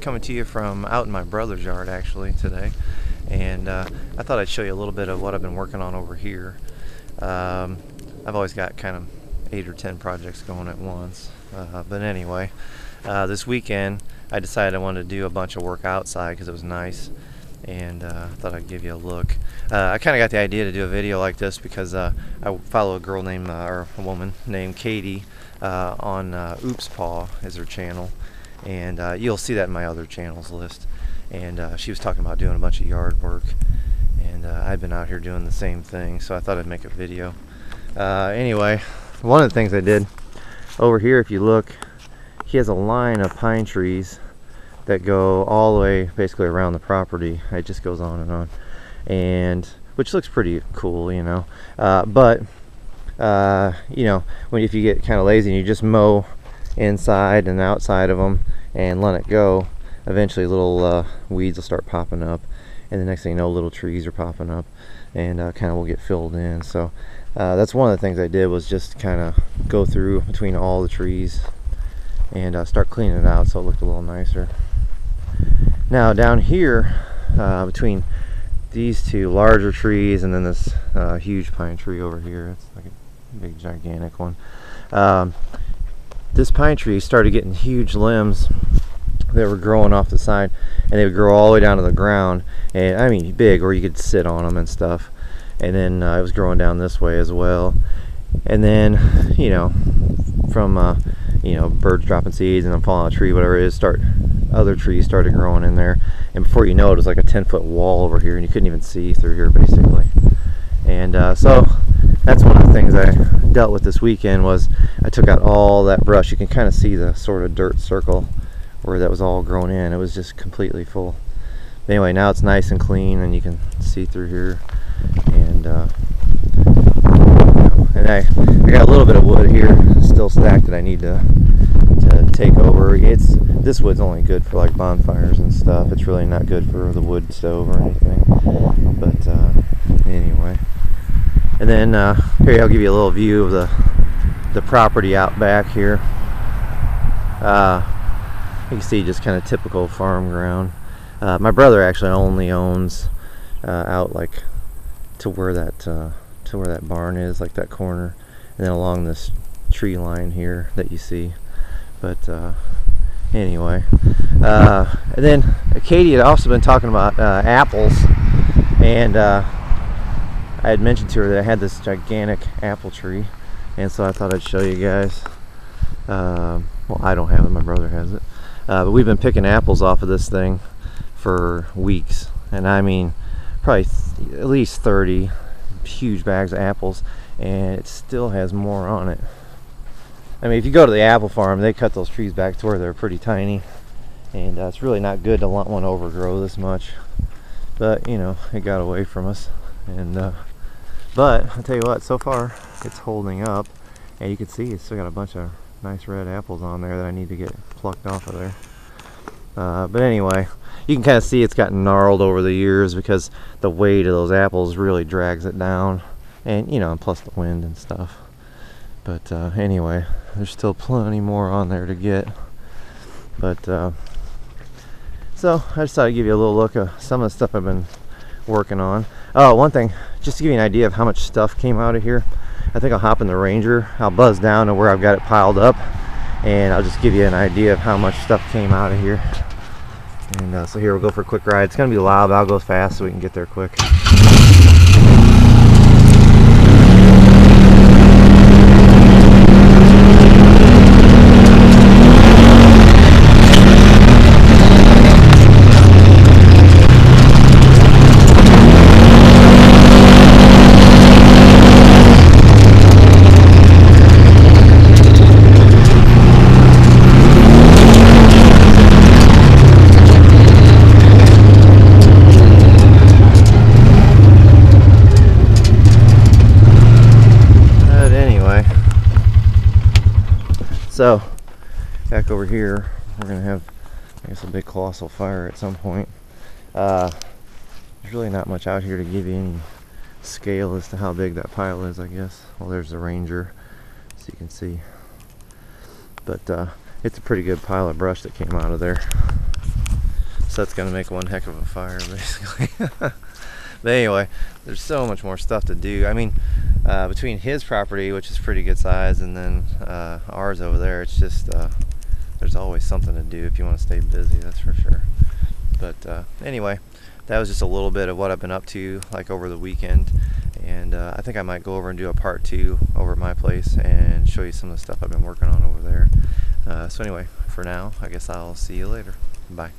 Coming to you from out in my brother's yard actually today, and I thought I'd show you a little bit of what I've been working on over here. I've always got kind of 8 or 10 projects going at once, but anyway, this weekend I decided I wanted to do a bunch of work outside because it was nice, and I thought I'd give you a look. I kind of got the idea to do a video like this because I follow a girl named or a woman named Katie on Oops Paw is her channel, and you'll see that in my other channels list. And she was talking about doing a bunch of yard work, and I've been out here doing the same thing, so I thought I'd make a video. Anyway, one of the things I did over here, if you look, he has a line of pine trees that go all the way basically around the property. It just goes on, and which looks pretty cool, you know. You know, if you get kind of lazy and you just mow inside and outside of them and let it go, eventually little weeds will start popping up, and the next thing you know, little trees are popping up, and kind of will get filled in. So that's one of the things I did, was just kind of go through between all the trees and start cleaning it out so it looked a little nicer. Now down here, between these two larger trees and then this huge pine tree over here, it's like a big gigantic one, this pine tree started getting huge limbs that were growing off the side, and they would grow all the way down to the ground, and I mean big, or you could sit on them and stuff. And then it was growing down this way as well, and then, you know, from you know, birds dropping seeds and then falling on a tree, whatever it is, other trees started growing in there, and before you know it, it was like a 10-foot wall over here, and you couldn't even see through here basically. And so that's one of the things I dealt with this weekend, was I took out all that brush. You can kind of see the sort of dirt circle where that was all grown in. It was just completely full. But anyway, now it's nice and clean, and you can see through here. And I got a little bit of wood here still stacked that I need to take over. This wood's only good for like bonfires and stuff. It's really not good for the wood stove or anything. But anyway. And then here, I'll give you a little view of the property out back here. You can see just kind of typical farm ground. My brother actually only owns out like to where that barn is, like that corner, and then along this tree line here that you see. But anyway, and then Katie had also been talking about apples, and I had mentioned to her that I had this gigantic apple tree, and so I thought I'd show you guys. Well, I don't have it, my brother has it, but we've been picking apples off of this thing for weeks, and I mean probably at least 30 huge bags of apples, and it still has more on it. I mean, if you go to the apple farm, they cut those trees back to where they're pretty tiny, and it's really not good to let one overgrow this much, but you know, it got away from us. And but I'll tell you what, so far it's holding up, and you can see it's still got a bunch of nice red apples on there that I need to get plucked off of there. But anyway, you can kind of see it's gotten gnarled over the years because the weight of those apples really drags it down, and you know, plus the wind and stuff. But anyway, there's still plenty more on there to get. But so I just thought I'd give you a little look at some of the stuff I've been working on. Oh, one thing, just to give you an idea of how much stuff came out of here, I think I'll hop in the Ranger, I'll buzz down to where I've got it piled up, and I'll just give you an idea of how much stuff came out of here. And so here, we'll go for a quick ride. It's gonna be loud, but I'll go fast so we can get there quick. So back over here, we're gonna have, I guess, a big colossal fire at some point. There's really not much out here to give you any scale as to how big that pile is, I guess. Well, there's the Ranger, so you can see. But it's a pretty good pile of brush that came out of there. So that's gonna make one heck of a fire, basically. But anyway, there's so much more stuff to do. I mean, between his property, which is pretty good size, and then ours over there, it's just there's always something to do if you want to stay busy, that's for sure. But anyway, that was just a little bit of what I've been up to like over the weekend, and I think I might go over and do a part two over at my place and show you some of the stuff I've been working on over there. So anyway, for now, I guess I'll see you later. Bye.